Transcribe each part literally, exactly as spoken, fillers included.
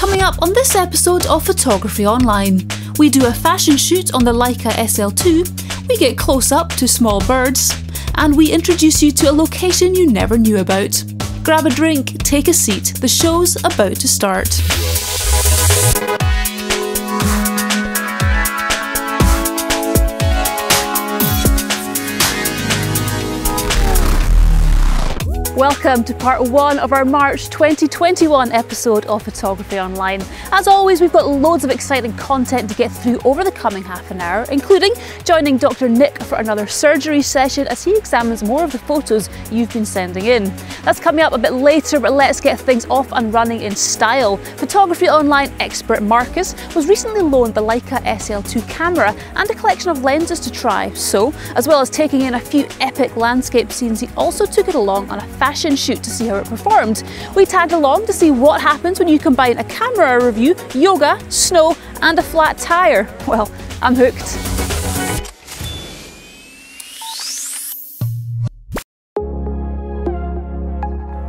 Coming up on this episode of Photography Online, we do a fashion shoot on the Leica S L two, we get close up to small birds, and we introduce you to a location you never knew about. Grab a drink, take a seat, the show's about to start. Welcome to part one of our March twenty twenty-one episode of Photography Online. As always, we've got loads of exciting content to get through over the coming half an hour, including joining Doctor Nick for another surgery session as he examines more of the photos you've been sending in. That's coming up a bit later, but let's get things off and running in style. Photography Online expert Marcus was recently loaned the Leica S L two camera and a collection of lenses to try, so as well as taking in a few epic landscape scenes, he also took it along on a fashion Fashion shoot to see how it performed. We tagged along to see what happens when you combine a camera review, yoga, snow, and a flat tire. Well, I'm hooked.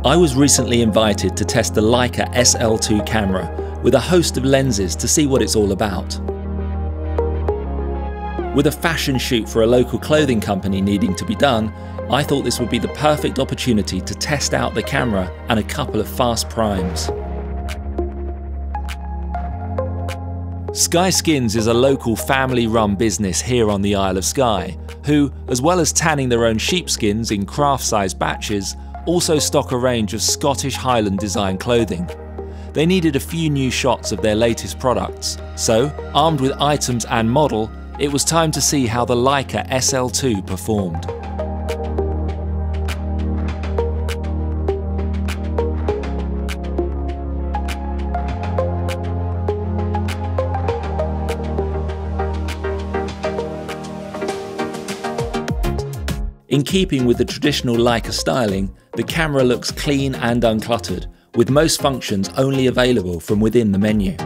I was recently invited to test the Leica S L two camera with a host of lenses to see what it's all about. With a fashion shoot for a local clothing company needing to be done, I thought this would be the perfect opportunity to test out the camera and a couple of fast primes. SkyeSkyns is a local family-run business here on the Isle of Skye, who, as well as tanning their own sheepskins in craft-sized batches, also stock a range of Scottish Highland design clothing. They needed a few new shots of their latest products, so, armed with items and model, it was time to see how the Leica S L two performed. In keeping with the traditional Leica styling, the camera looks clean and uncluttered, with most functions only available from within the menu.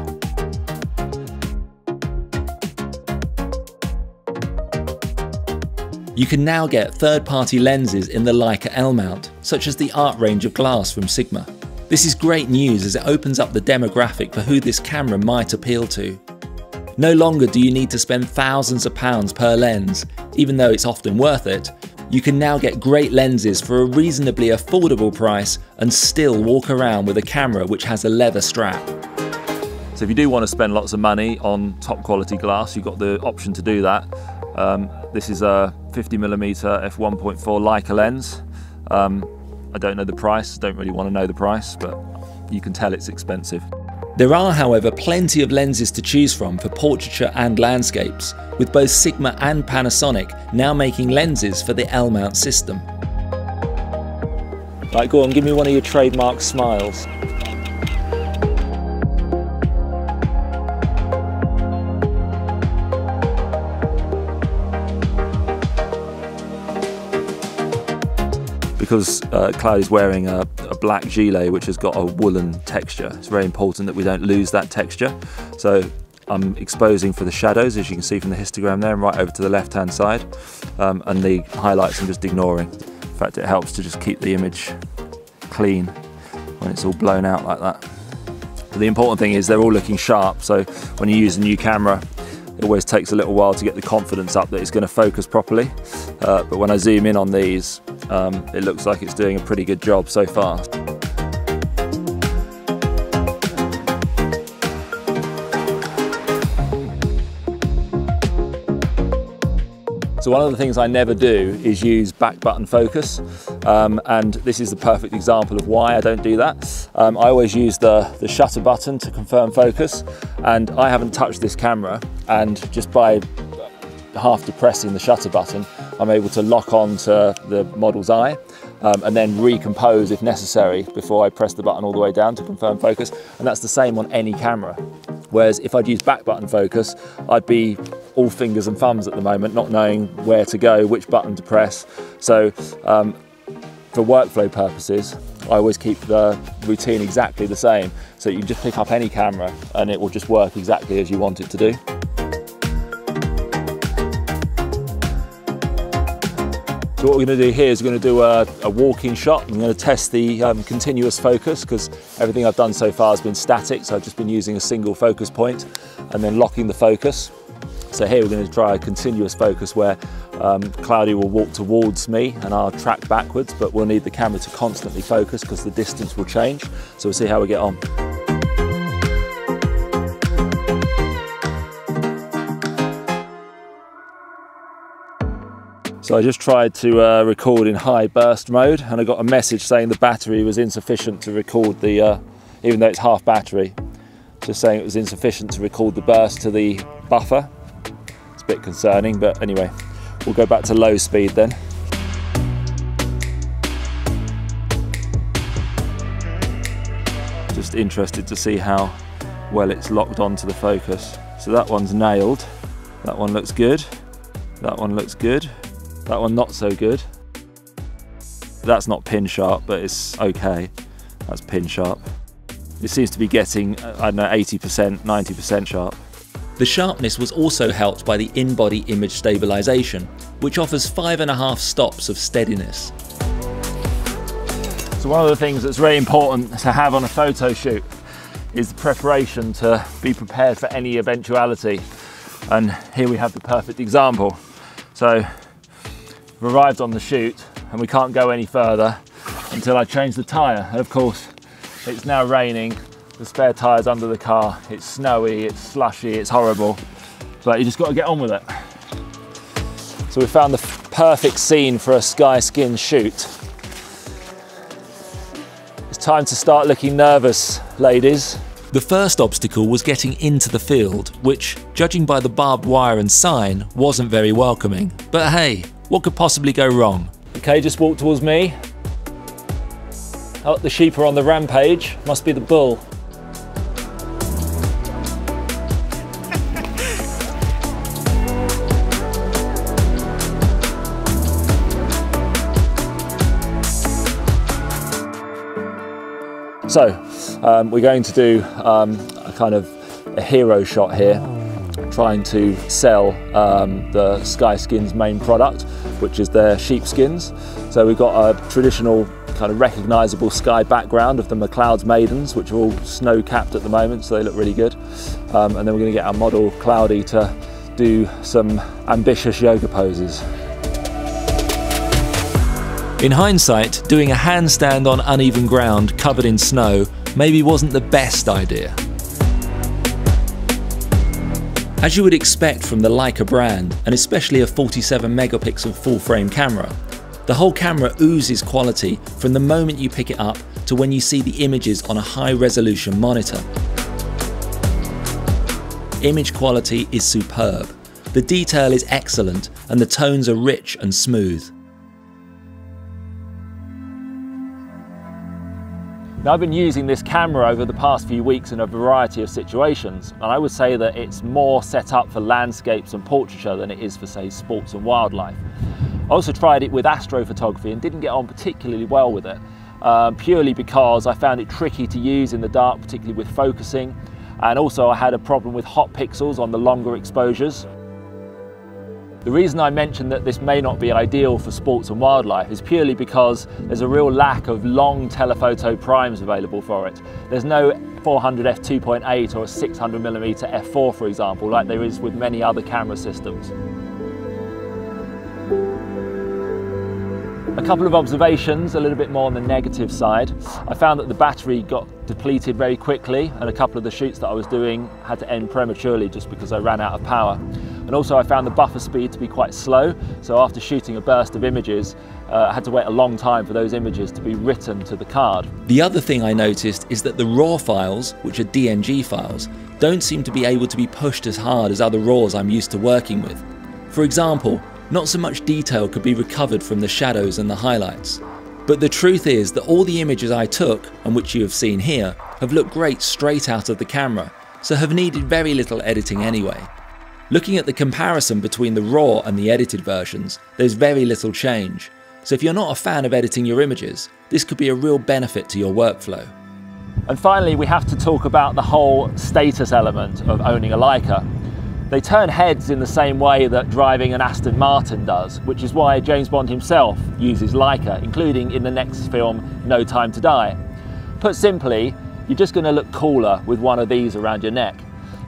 You can now get third-party lenses in the Leica L mount, such as the Art range of glass from Sigma. This is great news as it opens up the demographic for who this camera might appeal to. No longer do you need to spend thousands of pounds per lens, even though it's often worth it. You can now get great lenses for a reasonably affordable price and still walk around with a camera which has a leather strap. So if you do want to spend lots of money on top quality glass, you've got the option to do that. Um, this is a fifty millimeter f one point four Leica lens. Um, I don't know the price, don't really want to know the price, but you can tell it's expensive. There are, however, plenty of lenses to choose from for portraiture and landscapes, with both Sigma and Panasonic now making lenses for the L mount system. Right, go on, give me one of your trademark smiles. Because uh, Cloud is wearing a, a black gilet which has got a woolen texture, it's very important that we don't lose that texture. So I'm exposing for the shadows, as you can see from the histogram there, and right over to the left hand side, um, and the highlights I'm just ignoring. In fact, it helps to just keep the image clean when it's all blown out like that. But the important thing is they're all looking sharp, so when you use a new camera, it always takes a little while to get the confidence up that it's going to focus properly, uh, but when I zoom in on these, um, it looks like it's doing a pretty good job so far. So one of the things I never do is use back button focus, um, and this is the perfect example of why I don't do that. Um, I always use the, the shutter button to confirm focus, and I haven't touched this camera, and just by half depressing the shutter button, I'm able to lock on to the model's eye, um, and then recompose if necessary before I press the button all the way down to confirm focus, and that's the same on any camera. Whereas if I'd used back button focus, I'd be all fingers and thumbs at the moment, not knowing where to go, which button to press. So um, for workflow purposes, I always keep the routine exactly the same. So you just pick up any camera and it will just work exactly as you want it to do. So So what we're going to do here is we're going to do a, a walking shot. I'm going to test the um, continuous focus because everything I've done so far has been static, so I've just been using a single focus point and then locking the focus. So here we're going to try a continuous focus where um, Cloudy will walk towards me and I'll track backwards, but we'll need the camera to constantly focus because the distance will change. So we'll see how we get on. So I just tried to uh, record in high burst mode and I got a message saying the battery was insufficient to record the, uh, even though it's half battery, just saying it was insufficient to record the burst to the buffer. It's a bit concerning, but anyway, we'll go back to low speed then. Just interested to see how well it's locked onto the focus. So that one's nailed. That one looks good. That one looks good. That one not so good. That's not pin sharp, but it's okay. That's pin sharp. It seems to be getting, I don't know, eighty percent, ninety percent sharp. The sharpness was also helped by the in-body image stabilization, which offers five and a half stops of steadiness. So one of the things that's really important to have on a photo shoot is the preparation to be prepared for any eventuality. And here we have the perfect example. So we've arrived on the shoot and we can't go any further until I change the tyre. And of course, it's now raining, the spare tyre's under the car, it's snowy, it's slushy, it's horrible, but you just got to get on with it. So we found the perfect scene for a SkyeSkyns shoot. It's time to start looking nervous, ladies. The first obstacle was getting into the field, which, judging by the barbed wire and sign, wasn't very welcoming. But hey, what could possibly go wrong? Okay, just walk towards me. Oh, the sheep are on the rampage. Must be the bull. So, um, we're going to do um, a kind of a hero shot here, trying to sell um, the SkyeSkyns main product, which is their sheepskins. So we've got a traditional kind of recognisable sky background of the McLeod's maidens, which are all snow-capped at the moment, so they look really good. Um, and then we're going to get our model Cloudy to do some ambitious yoga poses. In hindsight, doing a handstand on uneven ground covered in snow maybe wasn't the best idea. As you would expect from the Leica brand, and especially a forty-seven megapixel full-frame camera, the whole camera oozes quality from the moment you pick it up to when you see the images on a high-resolution monitor. Image quality is superb, the detail is excellent, and the tones are rich and smooth. Now, I've been using this camera over the past few weeks in a variety of situations, and I would say that it's more set up for landscapes and portraiture than it is for, say, sports and wildlife. I also tried it with astrophotography and didn't get on particularly well with it, uh, purely because I found it tricky to use in the dark, particularly with focusing, and also I had a problem with hot pixels on the longer exposures. The reason I mentioned that this may not be ideal for sports and wildlife is purely because there's a real lack of long telephoto primes available for it. There's no four hundred f two point eight or six hundred millimeter f four, for example, like there is with many other camera systems. A couple of observations, a little bit more on the negative side. I found that the battery got depleted very quickly and a couple of the shoots that I was doing had to end prematurely just because I ran out of power. And also I found the buffer speed to be quite slow, so after shooting a burst of images, uh, I had to wait a long time for those images to be written to the card. The other thing I noticed is that the RAW files, which are D N G files, don't seem to be able to be pushed as hard as other RAWs I'm used to working with. For example, not so much detail could be recovered from the shadows and the highlights. But the truth is that all the images I took, and which you have seen here, have looked great straight out of the camera, so have needed very little editing anyway. Looking at the comparison between the RAW and the edited versions, there's very little change. So if you're not a fan of editing your images, this could be a real benefit to your workflow. And finally, we have to talk about the whole status element of owning a Leica. They turn heads in the same way that driving an Aston Martin does, which is why James Bond himself uses Leica, including in the next film, No Time to Die. Put simply, you're just going to look cooler with one of these around your neck.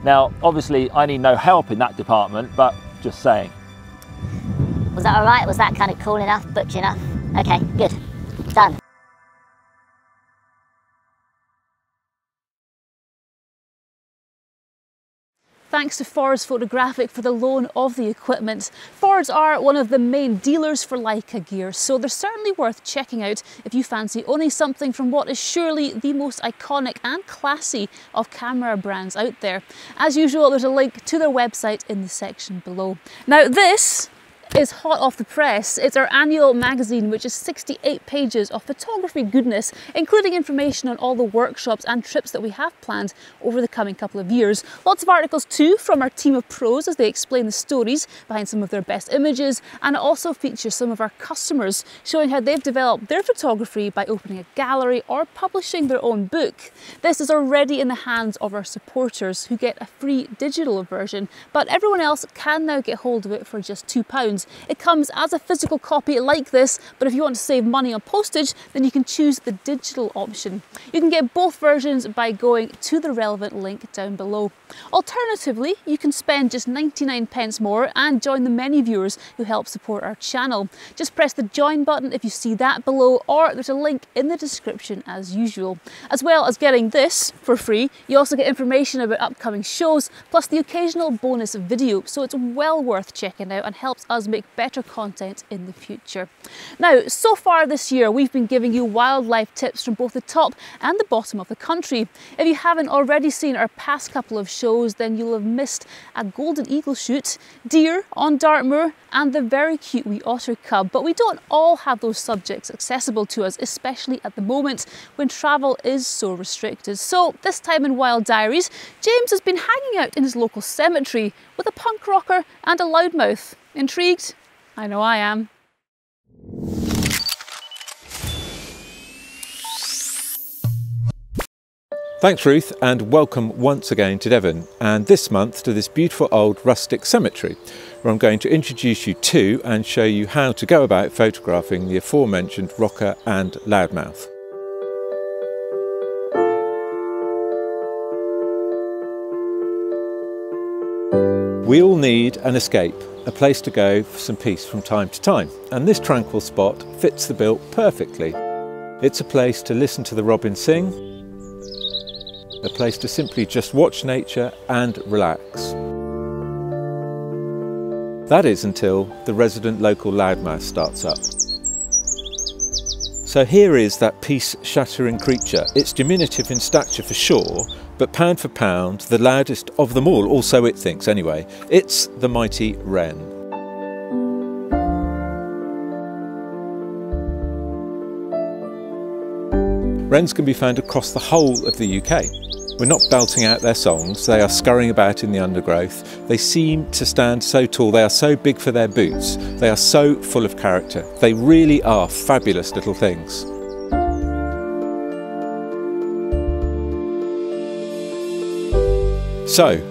Now, obviously, I need no help in that department, but just saying. Was that all right? Was that kind of cool enough, butch enough? Okay, good. Done. Thanks to Ford's Photographic for the loan of the equipment. Ford's are one of the main dealers for Leica gear, so they're certainly worth checking out if you fancy owning something from what is surely the most iconic and classy of camera brands out there. As usual, there's a link to their website in the section below. Now this is hot off the press. It's our annual magazine, which is sixty-eight pages of photography goodness, including information on all the workshops and trips that we have planned over the coming couple of years. Lots of articles too from our team of pros as they explain the stories behind some of their best images, and it also features some of our customers showing how they've developed their photography by opening a gallery or publishing their own book. This is already in the hands of our supporters who get a free digital version, but everyone else can now get hold of it for just two pounds. It comes as a physical copy like this, but if you want to save money on postage, then you can choose the digital option. You can get both versions by going to the relevant link down below. Alternatively, you can spend just ninety-nine pence more and join the many viewers who help support our channel. Just press the join button if you see that below, or there's a link in the description as usual. As well as getting this for free, you also get information about upcoming shows, plus the occasional bonus video, so it's well worth checking out and helps us make better content in the future. Now, so far this year, we've been giving you wildlife tips from both the top and the bottom of the country. If you haven't already seen our past couple of shows, then you'll have missed a golden eagle shoot, deer on Dartmoor, and the very cute wee otter cub. But we don't all have those subjects accessible to us, especially at the moment when travel is so restricted. So this time in Wild Diaries, James has been hanging out in his local cemetery with a punk rocker and a loudmouth. Intrigued? I know I am. Thanks Ruth, and welcome once again to Devon, and this month to this beautiful old rustic cemetery where I'm going to introduce you to and show you how to go about photographing the aforementioned rocker and loudmouth. We all need an escape, a place to go for some peace from time to time, and this tranquil spot fits the bill perfectly. It's a place to listen to the robins sing, a place to simply just watch nature and relax. That is until the resident local loudmouth starts up. So here is that peace-shattering creature. It's diminutive in stature for sure, but pound for pound, the loudest of them all, or so it thinks anyway. It's the mighty wren. Wrens can be found across the whole of the U K. We're not belting out their songs, they are scurrying about in the undergrowth. They seem to stand so tall, they are so big for their boots, they are so full of character. They really are fabulous little things. So,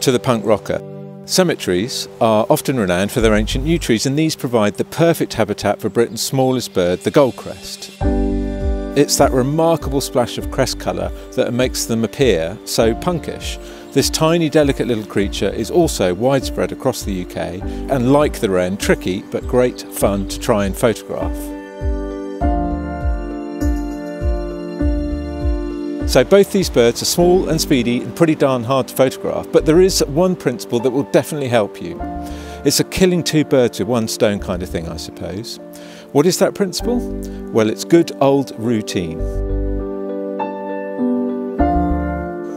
to the punk rocker. Cemeteries are often renowned for their ancient yew trees, and these provide the perfect habitat for Britain's smallest bird, the Goldcrest. It's that remarkable splash of crest colour that makes them appear so punkish. This tiny, delicate little creature is also widespread across the U K, and like the wren, tricky but great fun to try and photograph. So both these birds are small and speedy and pretty darn hard to photograph, but there is one principle that will definitely help you. It's a killing two birds with one stone kind of thing, I suppose. What is that principle? Well, it's good old routine.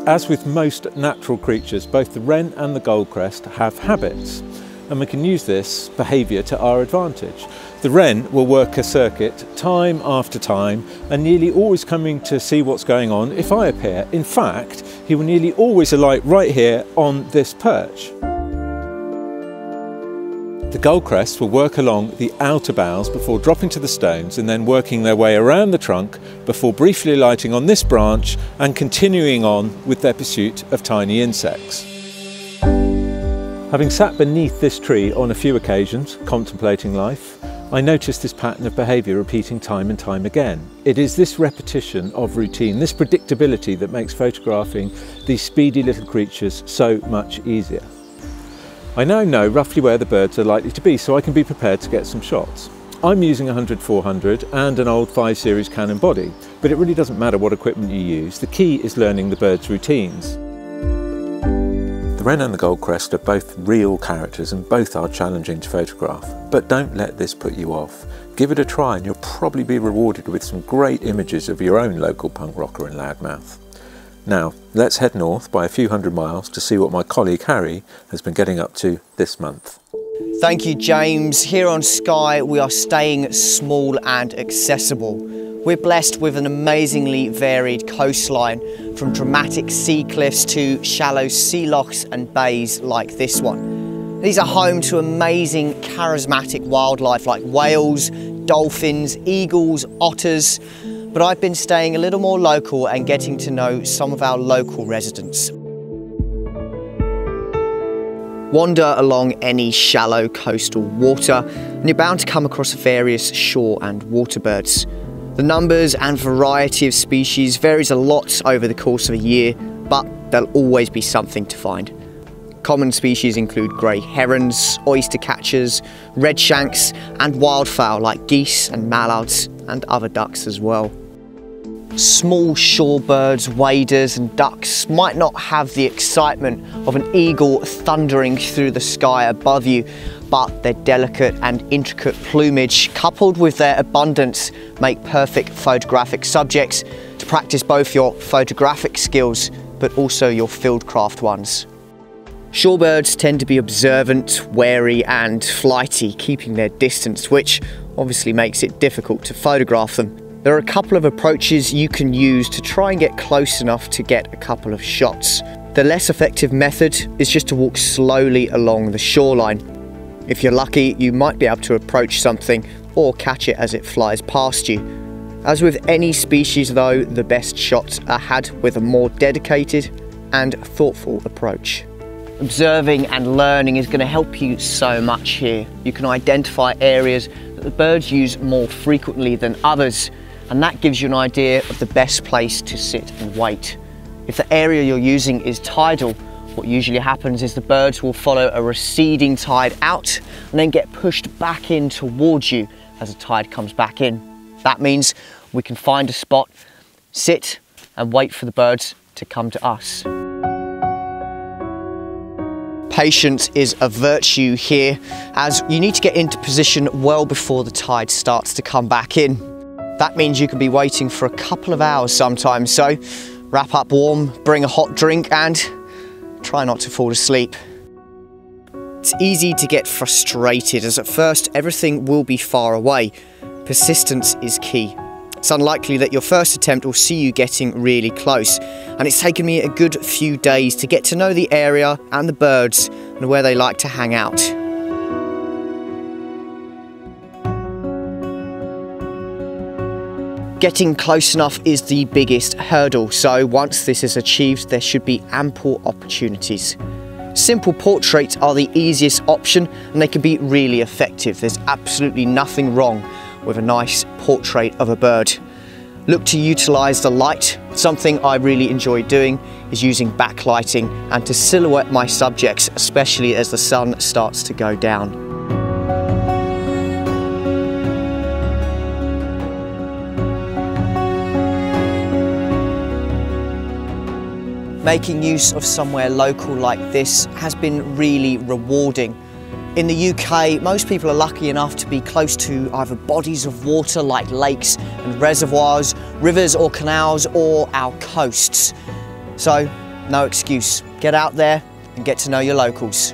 As with most natural creatures, both the wren and the goldcrest have habits, and we can use this behaviour to our advantage. The wren will work a circuit time after time and nearly always coming to see what's going on if I appear. In fact, he will nearly always alight right here on this perch. The goldcrest will work along the outer boughs before dropping to the stones and then working their way around the trunk before briefly alighting on this branch and continuing on with their pursuit of tiny insects. Having sat beneath this tree on a few occasions, contemplating life, I noticed this pattern of behaviour repeating time and time again. It is this repetition of routine, this predictability, that makes photographing these speedy little creatures so much easier. I now know roughly where the birds are likely to be, so I can be prepared to get some shots. I'm using a one hundred four hundred and an old five series Canon body, but it really doesn't matter what equipment you use, the key is learning the birds' routines. The Wren and the Goldcrest are both real characters and both are challenging to photograph, but don't let this put you off. Give it a try and you'll probably be rewarded with some great images of your own local punk rocker and loudmouth. Now, let's head north by a few hundred miles to see what my colleague Harry has been getting up to this month. Thank you, James. Here on Skye, we are staying small and accessible. We're blessed with an amazingly varied coastline, from dramatic sea cliffs to shallow sea lochs and bays like this one. These are home to amazing charismatic wildlife like whales, dolphins, eagles, otters, but I've been staying a little more local and getting to know some of our local residents. Wander along any shallow coastal water and you're bound to come across various shore and water birds. The numbers and variety of species varies a lot over the course of a year, but there'll always be something to find. Common species include grey herons, oyster catchers, redshanks, and wildfowl like geese and mallards, and other ducks as well. Small shorebirds, waders, and ducks might not have the excitement of an eagle thundering through the sky above you, but their delicate and intricate plumage, coupled with their abundance, make perfect photographic subjects to practice both your photographic skills, but also your fieldcraft ones. Shorebirds tend to be observant, wary, and flighty, keeping their distance, which obviously makes it difficult to photograph them. There are a couple of approaches you can use to try and get close enough to get a couple of shots. The less effective method is just to walk slowly along the shoreline. If you're lucky, you might be able to approach something or catch it as it flies past you. As with any species though, the best shots are had with a more dedicated and thoughtful approach. Observing and learning is going to help you so much here. You can identify areas that the birds use more frequently than others, and that gives you an idea of the best place to sit and wait. If the area you're using is tidal, what usually happens is the birds will follow a receding tide out and then get pushed back in towards you as the tide comes back in. That means we can find a spot, sit and wait for the birds to come to us. Patience is a virtue here, as you need to get into position well before the tide starts to come back in. That means you can be waiting for a couple of hours sometimes, so wrap up warm, bring a hot drink and try not to fall asleep. It's easy to get frustrated, as at first everything will be far away. Persistence is key. It's unlikely that your first attempt will see you getting really close, and it's taken me a good few days to get to know the area and the birds and where they like to hang out. Getting close enough is the biggest hurdle, so once this is achieved, there should be ample opportunities. Simple portraits are the easiest option and they can be really effective. There's absolutely nothing wrong with a nice portrait of a bird. Look to utilise the light. Something I really enjoy doing is using backlighting and to silhouette my subjects, especially as the sun starts to go down. Making use of somewhere local like this has been really rewarding. In the U K, most people are lucky enough to be close to either bodies of water like lakes and reservoirs, rivers or canals, or our coasts. So, no excuse. Get out there and get to know your locals.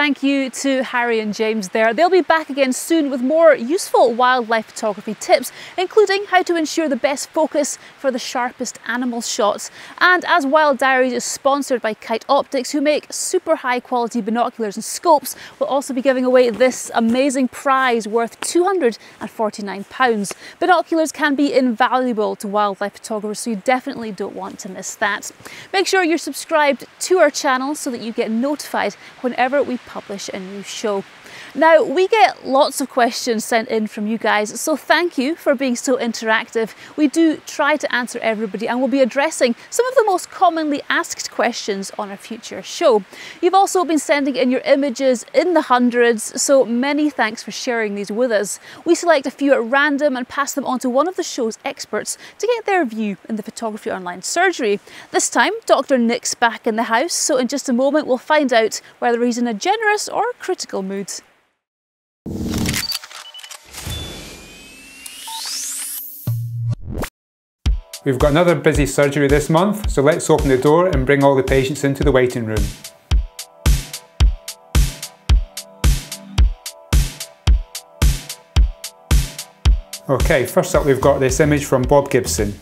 thank you to Harry and James there. They'll be back again soon with more useful wildlife photography tips, including how to ensure the best focus for the sharpest animal shots. And As Wild Diaries is sponsored by Kite Optics, who make super high quality binoculars and scopes, we'll also be giving away this amazing prize worth two hundred and forty-nine pounds. Binoculars can be invaluable to wildlife photographers, so you definitely don't want to miss that. Make sure you're subscribed to our channel so that you get notified whenever we publish a new show. Now, we get lots of questions sent in from you guys, so thank you for being so interactive. We do try to answer everybody, and we'll be addressing some of the most commonly asked questions on our future show. You've also been sending in your images in the hundreds, so many thanks for sharing these with us. We select a few at random and pass them on to one of the show's experts to get their view in the Photography Online surgery. This time, Doctor Nick's back in the house, so in just a moment we'll find out whether he's in a generous or critical mood. We've got another busy surgery this month, so let's open the door and bring all the patients into the waiting room. Okay, first up we've got this image from Bob Gibson.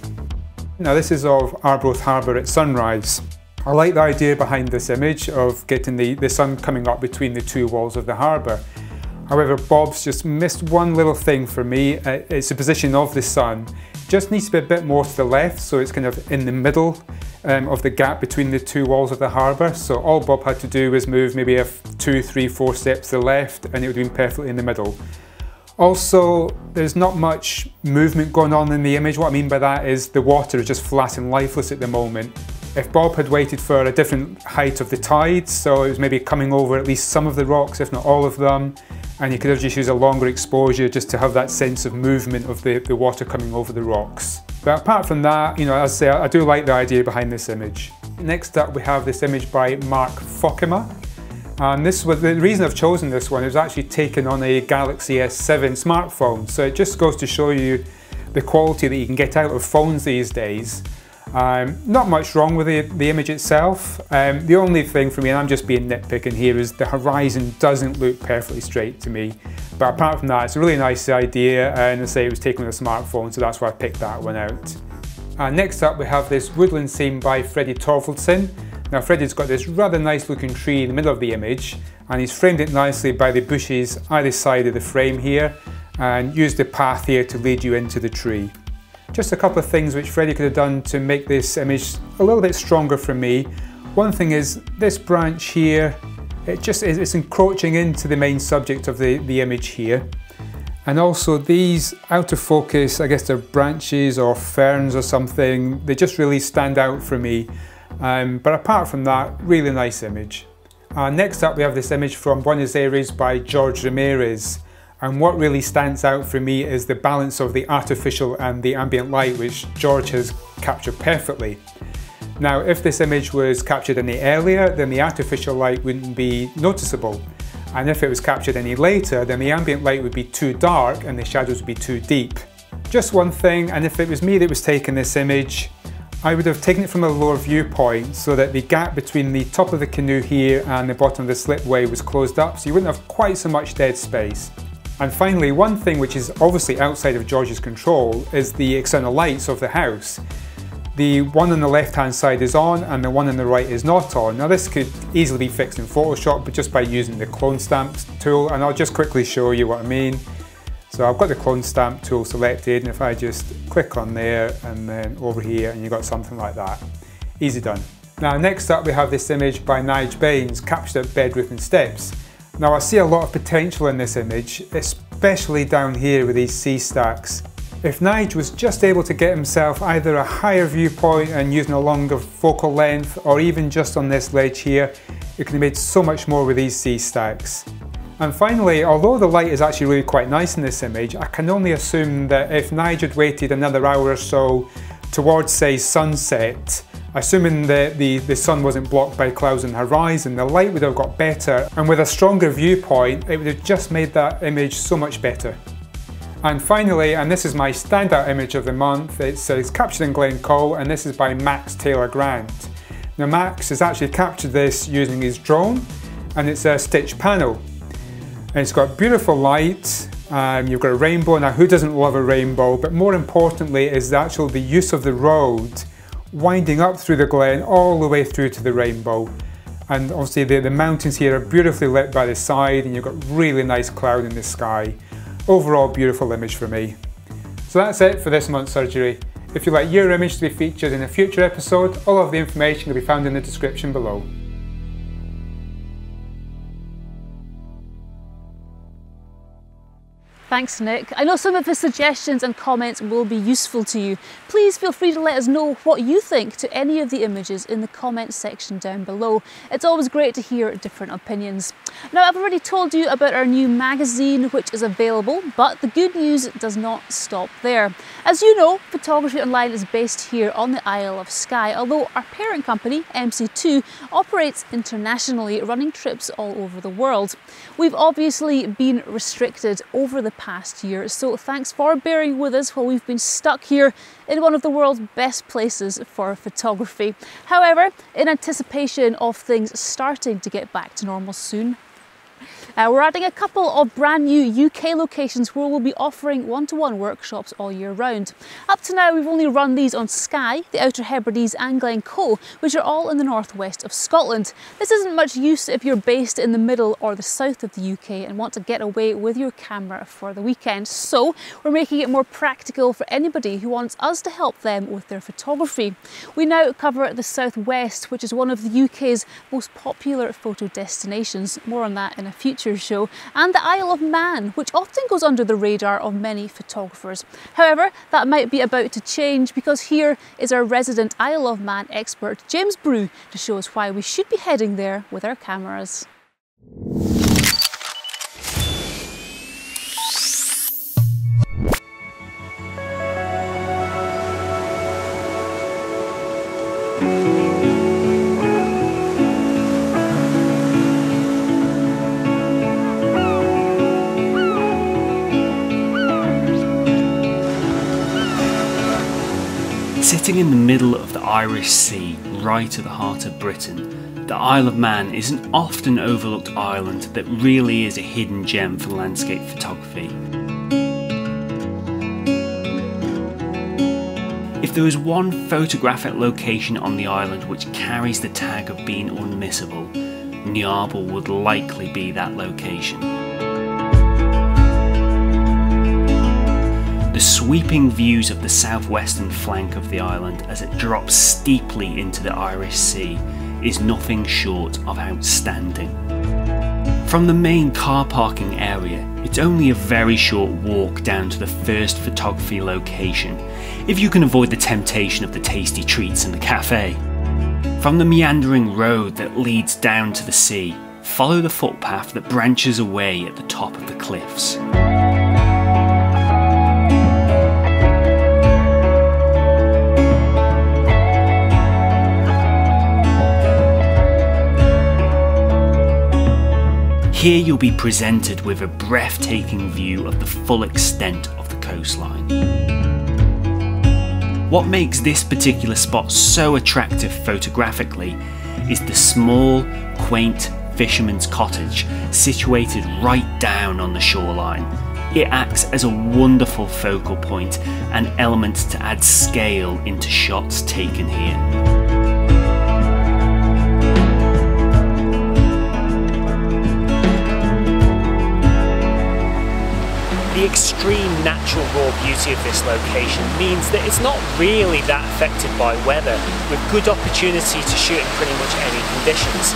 Now this is of Arbroath Harbour at sunrise. I like the idea behind this image of getting the, the sun coming up between the two walls of the harbour. However, Bob's just missed one little thing for me. It's the position of the sun. Just needs to be a bit more to the left, so it's kind of in the middle um, of the gap between the two walls of the harbour. So all Bob had to do was move maybe a two, three, four steps to the left, and it would have been perfectly in the middle. Also, there's not much movement going on in the image. What I mean by that is the water is just flat and lifeless at the moment. If Bob had waited for a different height of the tide, so it was maybe coming over at least some of the rocks, if not all of them, and you could have just used a longer exposure just to have that sense of movement of the, the water coming over the rocks. But apart from that, you know, as I say, I do like the idea behind this image. Next up, we have this image by Mark Fockema. And this was, the reason I've chosen this one, it was actually taken on a Galaxy S seven smartphone. So it just goes to show you the quality that you can get out of phones these days. Um, not much wrong with the, the image itself. Um, the only thing for me, and I'm just being nitpicking here, is the horizon doesn't look perfectly straight to me. But apart from that, it's a really nice idea, and as I say, it was taken with a smartphone, so that's why I picked that one out. Uh, next up, we have this woodland scene by Freddie Torfelson. Now, Freddie's got this rather nice looking tree in the middle of the image, and he's framed it nicely by the bushes either side of the frame here, and used the path here to lead you into the tree. Just a couple of things which Freddie could have done to make this image a little bit stronger for me. One thing is this branch here, it just is it's encroaching into the main subject of the, the image here. And also these out of focus, I guess they're branches or ferns or something, they just really stand out for me. Um, but apart from that, really nice image. Uh, next up we have this image from Buenos Aires by George Ramirez. And what really stands out for me is the balance of the artificial and the ambient light, which George has captured perfectly. Now, if this image was captured any earlier, then the artificial light wouldn't be noticeable. And if it was captured any later, then the ambient light would be too dark and the shadows would be too deep. Just one thing, and if it was me that was taking this image, I would have taken it from a lower viewpoint so that the gap between the top of the canoe here and the bottom of the slipway was closed up, so you wouldn't have quite so much dead space. And finally, one thing which is obviously outside of George's control is the external lights of the house. The one on the left-hand side is on and the one on the right is not on. Now this could easily be fixed in Photoshop, but just by using the clone stamp tool, and I'll just quickly show you what I mean. So I've got the clone stamp tool selected, and if I just click on there and then over here, and you've got something like that. Easy done. Now next up we have this image by Nigel Baines, captured at Bedruthan Steps. Now I see a lot of potential in this image, especially down here with these sea stacks. If Nige was just able to get himself either a higher viewpoint and using a longer focal length, or even just on this ledge here, it could have made so much more with these sea stacks. And finally, although the light is actually really quite nice in this image, I can only assume that if Nige had waited another hour or so towards, say, sunset, assuming that the, the sun wasn't blocked by clouds on the horizon, the light would have got better, and with a stronger viewpoint, it would have just made that image so much better. And finally, and this is my standout image of the month, it's, it's captured in Glencoe, and this is by Max Taylor Grant. Now Max has actually captured this using his drone, and it's a stitched panel. And it's got beautiful light, um, you've got a rainbow. Now who doesn't love a rainbow? But more importantly is the actual the use of the road winding up through the glen all the way through to the rainbow. And obviously the, the mountains here are beautifully lit by the side, and you've got really nice cloud in the sky. Overall beautiful image for me. So that's it for this month's surgery. If you'd like your image to be featured in a future episode, all of the information will be found in the description below. Thanks, Nick. I know some of his suggestions and comments will be useful to you. Please feel free to let us know what you think to any of the images in the comments section down below. It's always great to hear different opinions. Now, I've already told you about our new magazine, which is available, but the good news does not stop there. As you know, Photography Online is based here on the Isle of Skye, although our parent company, M C two, operates internationally, running trips all over the world. We've obviously been restricted over the past year, so thanks for bearing with us while we've been stuck here in one of the world's best places for photography. However, in anticipation of things starting to get back to normal soon, Uh, we're adding a couple of brand new U K locations where we'll be offering one-to-one workshops all year round. Up to now, we've only run these on Skye, the Outer Hebrides and Glencoe, which are all in the northwest of Scotland. This isn't much use if you're based in the middle or the south of the U K and want to get away with your camera for the weekend. So we're making it more practical for anybody who wants us to help them with their photography. We now cover the southwest, which is one of the U K's most popular photo destinations. More on that in a future show, and the Isle of Man, which often goes under the radar of many photographers. However, that might be about to change, because here is our resident Isle of Man expert, James Brew, to show us why we should be heading there with our cameras. Sitting in the middle of the Irish Sea, right at the heart of Britain, the Isle of Man is an often overlooked island that really is a hidden gem for landscape photography. If there is one photographic location on the island which carries the tag of being unmissable, Niarbyl would likely be that location. The sweeping views of the southwestern flank of the island as it drops steeply into the Irish Sea is nothing short of outstanding. From the main car parking area, it's only a very short walk down to the first photography location, if you can avoid the temptation of the tasty treats in the cafe. From the meandering road that leads down to the sea, follow the footpath that branches away at the top of the cliffs. Here you'll be presented with a breathtaking view of the full extent of the coastline. What makes this particular spot so attractive photographically is the small, quaint fisherman's cottage situated right down on the shoreline. It acts as a wonderful focal point and element to add scale into shots taken here. The extreme natural raw beauty of this location means that it's not really that affected by weather, with good opportunity to shoot in pretty much any conditions.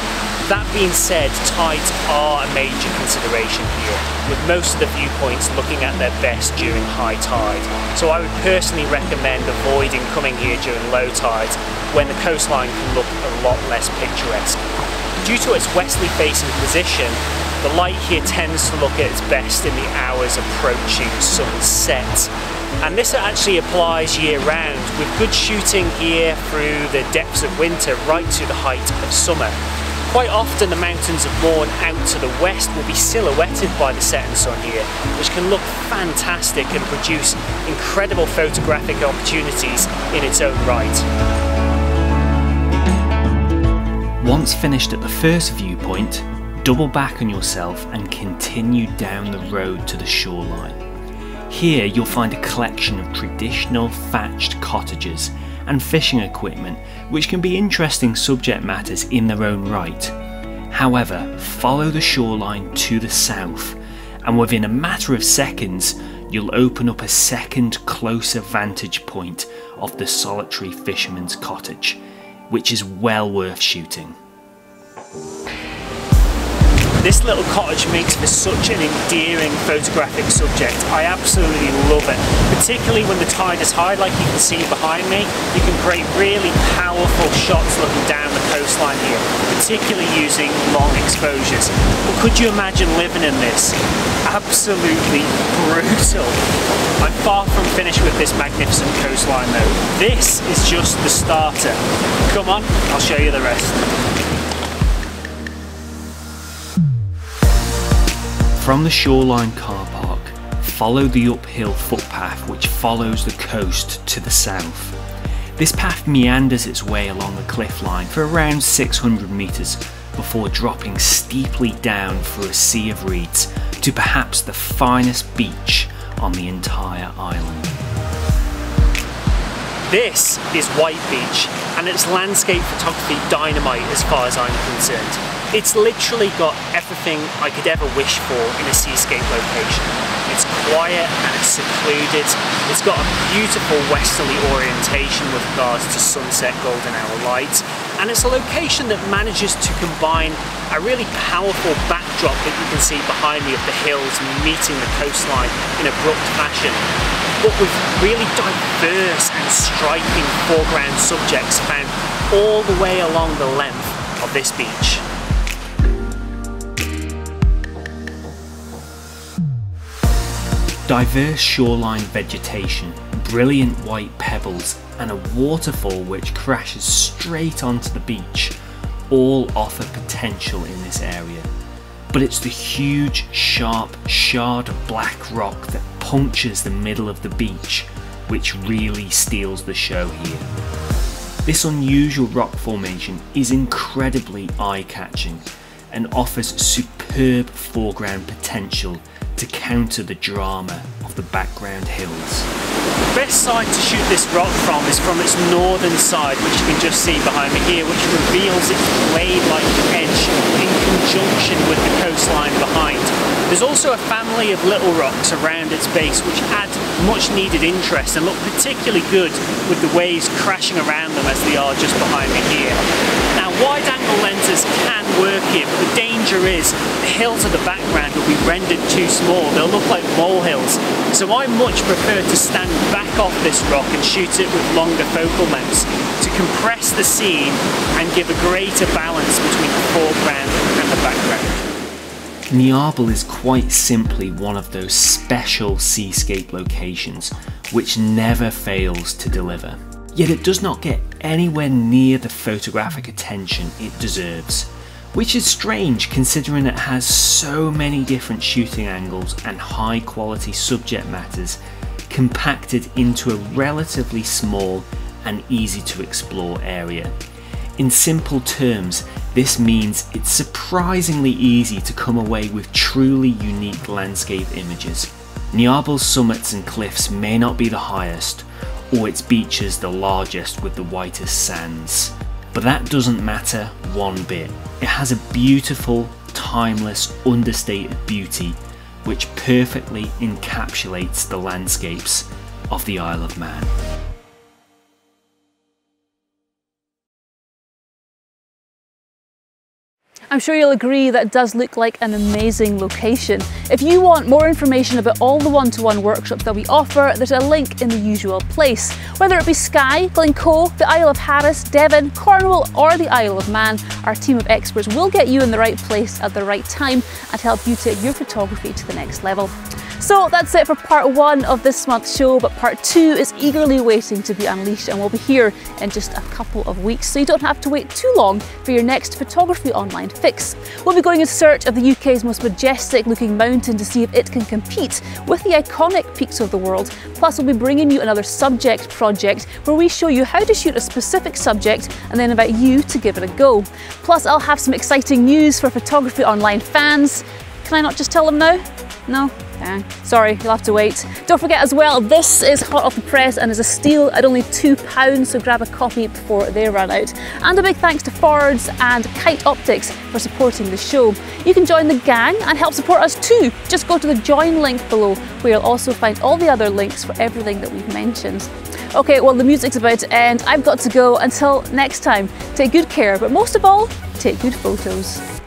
That being said, tides are a major consideration here, with most of the viewpoints looking at their best during high tide. So I would personally recommend avoiding coming here during low tides, when the coastline can look a lot less picturesque. Due to its westerly facing position, the light here tends to look at its best in the hours approaching sunset. And this actually applies year round, with good shooting here through the depths of winter right to the height of summer. Quite often the mountains of Mourne out to the west will be silhouetted by the setting sun here, which can look fantastic and produce incredible photographic opportunities in its own right. Once finished at the first viewpoint, double back on yourself and continue down the road to the shoreline. Here you'll find a collection of traditional thatched cottages and fishing equipment, which can be interesting subject matters in their own right. However, follow the shoreline to the south, and within a matter of seconds, you'll open up a second closer vantage point of the solitary fisherman's cottage, which is well worth shooting. This little cottage makes for such an endearing photographic subject. I absolutely love it, particularly when the tide is high, like you can see behind me. You can create really powerful shots looking down the coastline here, particularly using long exposures. But could you imagine living in this? Absolutely brutal. I'm far from finished with this magnificent coastline though. This is just the starter. Come on, I'll show you the rest. From the shoreline car park, follow the uphill footpath which follows the coast to the south. This path meanders its way along the cliff line for around six hundred metres before dropping steeply down through a sea of reeds to perhaps the finest beach on the entire island. This is White Beach, and it's landscape photography dynamite as far as I'm concerned. It's literally got everything I could ever wish for in a seascape location. It's quiet and it's secluded. It's got a beautiful westerly orientation with regards to sunset golden hour light. And it's a location that manages to combine a really powerful backdrop that you can see behind me of the hills meeting the coastline in abrupt fashion, but with really diverse and striking foreground subjects found all the way along the length of this beach. Diverse shoreline vegetation, brilliant white pebbles, and a waterfall which crashes straight onto the beach all offer potential in this area. But it's the huge, sharp shard of black rock that punctures the middle of the beach which really steals the show here. This unusual rock formation is incredibly eye-catching and offers superb foreground potential to counter the drama of the background hills. The best side to shoot this rock from is from its northern side, which you can just see behind me here, which reveals its blade-like edge in conjunction with the coastline behind. There's also a family of little rocks around its base which add much needed interest and look particularly good with the waves crashing around them as they are just behind me here. Now, wide angle lenses can work here, but the danger is the hills of the background will be rendered too small. They'll look like molehills. So I much prefer to stand back off this rock and shoot it with longer focal lengths to compress the scene and give a greater balance between the foreground and the background. Niarbyl is quite simply one of those special seascape locations which never fails to deliver. Yet it does not get anywhere near the photographic attention it deserves, which is strange considering it has so many different shooting angles and high quality subject matters compacted into a relatively small and easy to explore area. In simple terms, this means it's surprisingly easy to come away with truly unique landscape images. Niarbyl's summits and cliffs may not be the highest, or its beaches the largest with the whitest sands. But that doesn't matter one bit. It has a beautiful, timeless, understated beauty which perfectly encapsulates the landscapes of the Isle of Man. I'm sure you'll agree that it does look like an amazing location. If you want more information about all the one-to-one workshops that we offer, there's a link in the usual place. Whether it be Skye, Glencoe, the Isle of Harris, Devon, Cornwall or the Isle of Man, our team of experts will get you in the right place at the right time and help you take your photography to the next level. So that's it for part one of this month's show, but part two is eagerly waiting to be unleashed and will be here in just a couple of weeks, so you don't have to wait too long for your next Photography Online fix. We'll be going in search of the U K's most majestic looking mountain to see if it can compete with the iconic peaks of the world. Plus, we'll be bringing you another subject project where we show you how to shoot a specific subject and then invite you to give it a go. Plus, I'll have some exciting news for Photography Online fans. Can I not just tell them now? No? Sorry, you'll have to wait. Don't forget as well, this is hot off the press and is a steal at only two pounds, so grab a copy before they run out. And a big thanks to Ford's and Kite Optics for supporting the show. You can join the gang and help support us too. Just go to the join link below, where you'll also find all the other links for everything that we've mentioned. Okay, well, the music's about to end. I've got to go. Until next time, take good care, but most of all, take good photos.